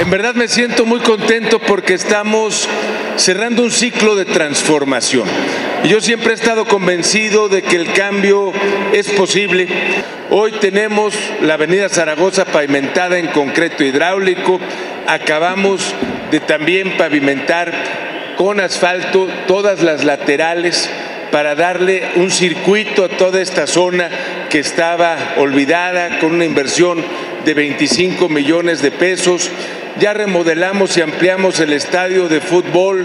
En verdad me siento muy contento porque estamos cerrando un ciclo de transformación. Y yo siempre he estado convencido de que el cambio es posible. Hoy tenemos la avenida Zaragoza pavimentada en concreto hidráulico. Acabamos de también pavimentar con asfalto todas las laterales para darle un circuito a toda esta zona que estaba olvidada, con una inversión de 25 millones de pesos. Ya remodelamos y ampliamos el estadio de fútbol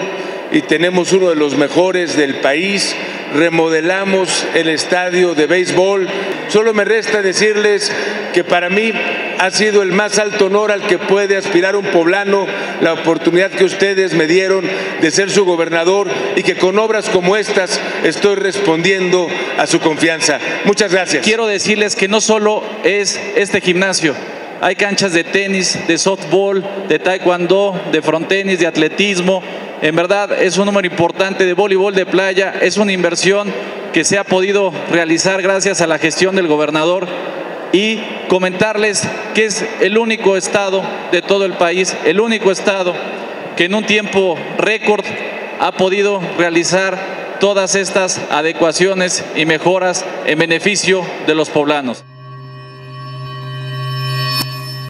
y tenemos uno de los mejores del país. Remodelamos el estadio de béisbol. Solo me resta decirles que para mí ha sido el más alto honor al que puede aspirar un poblano, la oportunidad que ustedes me dieron de ser su gobernador y que con obras como estas estoy respondiendo a su confianza. Muchas gracias. Quiero decirles que no solo es este gimnasio, hay canchas de tenis, de softball, de taekwondo, de frontenis, de atletismo. En verdad es un número importante de voleibol de playa, es una inversión que se ha podido realizar gracias a la gestión del gobernador. Y comentarles que es el único estado de todo el país, el único estado que en un tiempo récord ha podido realizar todas estas adecuaciones y mejoras en beneficio de los poblanos.